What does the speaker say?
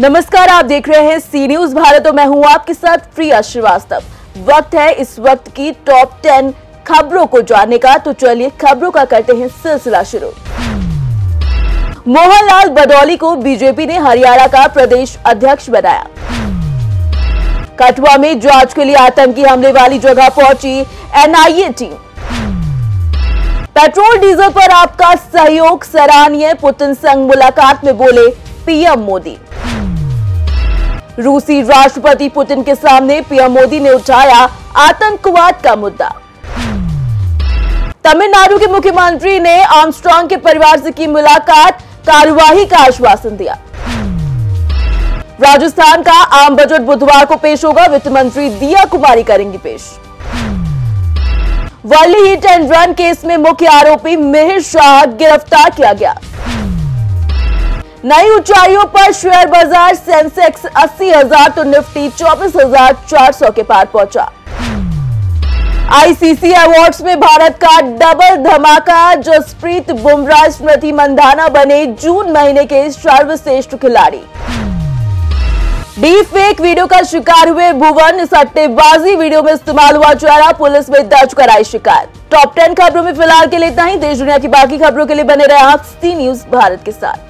नमस्कार, आप देख रहे हैं सी न्यूज भारत और मैं हूं आपके साथ प्रिया श्रीवास्तव। वक्त है इस वक्त की टॉप 10 खबरों को जानने का, तो चलिए खबरों का करते हैं सिलसिला शुरू। मोहनलाल बड़ौली को बीजेपी ने हरियाणा का प्रदेश अध्यक्ष बनाया। कठुआ में जांच के लिए आतंकी हमले वाली जगह पहुंची एनआईए टीम। पेट्रोल डीजल पर आपका सहयोग सराहनीय, पुतिन संग मुलाकात में बोले पीएम मोदी। रूसी राष्ट्रपति पुतिन के सामने पीएम मोदी ने उठाया आतंकवाद का मुद्दा। तमिलनाडु के मुख्यमंत्री ने आर्मस्ट्रांग के परिवार से की मुलाकात, कार्यवाही का आश्वासन दिया। राजस्थान का आम बजट बुधवार को पेश होगा, वित्त मंत्री दिया कुमारी करेंगी पेश। Worli hit and run case में मुख्य आरोपी मिहिर शाह गिरफ्तार किया गया। नई ऊंचाइयों पर शेयर बाजार, सेंसेक्स 80,000 तो निफ्टी 24,400 के पार पहुंचा। आईसीसी अवार्ड्स में भारत का डबल धमाका, जसप्रीत बुमराह स्मृति मंधाना बने जून महीने के सर्वश्रेष्ठ खिलाड़ी। डीप फेक वीडियो का शिकार हुए भुवन, सट्टेबाजी वीडियो में इस्तेमाल हुआ चेहरा, पुलिस में दर्ज कराई शिकायत। टॉप 10 खबरों में फिलहाल के लिए इतना ही। देश दुनिया की बाकी खबरों के लिए बने रहे आप सी न्यूज भारत के साथ।